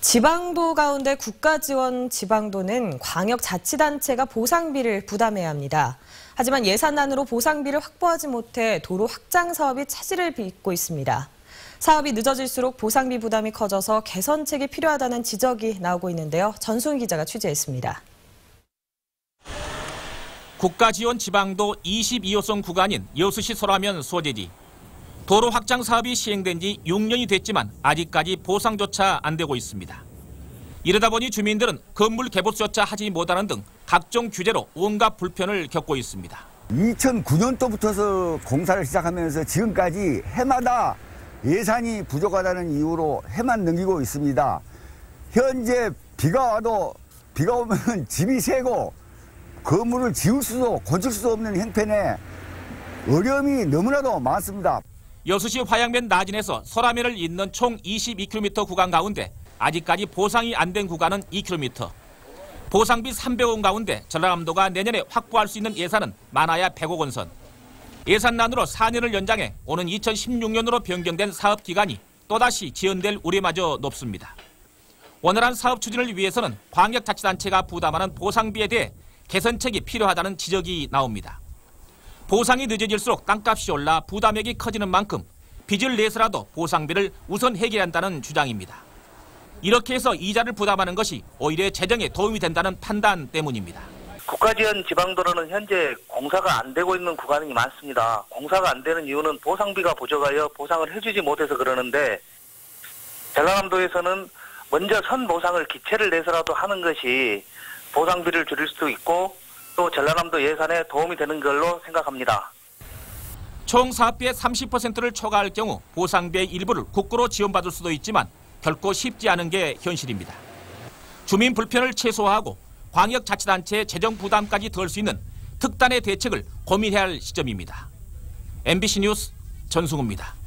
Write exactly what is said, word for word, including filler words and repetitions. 지방도 가운데 국가지원 지방도는 광역자치단체가 보상비를 부담해야 합니다. 하지만 예산안으로 보상비를 확보하지 못해 도로 확장 사업이 차질을 빚고 있습니다. 사업이 늦어질수록 보상비 부담이 커져서 개선책이 필요하다는 지적이 나오고 있는데요. 전승우 기자가 취재했습니다. 국가지원 지방도 이십이 호선 구간인 여수시 소라면 소재지. 도로 확장 사업이 시행된 지 육 년이 됐지만 아직까지 보상조차 안 되고 있습니다. 이러다 보니 주민들은 건물 개보수조차 하지 못하는 등 각종 규제로 온갖 불편을 겪고 있습니다. 이천구 년도부터 공사를 시작하면서 지금까지 해마다 예산이 부족하다는 이유로 해만 넘기고 있습니다. 현재 비가 와도 비가 오면 집이 새고 건물을 지을 수도 건질 수도 없는 형편에 어려움이 너무나도 많습니다. 여수시 화양면 나진에서 소라면을 잇는 총 이십이 킬로미터 구간 가운데 아직까지 보상이 안 된 구간은 이 킬로미터. 보상비 삼백억 원 가운데 전라남도가 내년에 확보할 수 있는 예산은 많아야 백억 원 선. 예산난으로 사 년을 연장해 오는 이천십육 년으로 변경된 사업 기간이 또다시 지연될 우려마저 높습니다. 원활한 사업 추진을 위해서는 광역자치단체가 부담하는 보상비에 대해 개선책이 필요하다는 지적이 나옵니다. 보상이 늦어질수록 땅값이 올라 부담액이 커지는 만큼 빚을 내서라도 보상비를 우선 해결한다는 주장입니다. 이렇게 해서 이자를 부담하는 것이 오히려 재정에 도움이 된다는 판단 때문입니다. 국가지원 지방도로는 현재 공사가 안 되고 있는 구간이 많습니다. 공사가 안 되는 이유는 보상비가 부족하여 보상을 해주지 못해서 그러는데, 전라남도에서는 먼저 선 보상을 기체를 내서라도 하는 것이 보상비를 줄일 수도 있고 또 전라남도 예산에 도움이 되는 걸로 생각합니다. 총 사업비의 삼십 퍼센트를 초과할 경우 보상비의 일부를 국고로 지원받을 수도 있지만 결코 쉽지 않은 게 현실입니다. 주민 불편을 최소화하고 광역자치단체의 재정 부담까지 덜 수 있는 특단의 대책을 고민해야 할 시점입니다. 엠비씨 뉴스 전승우입니다.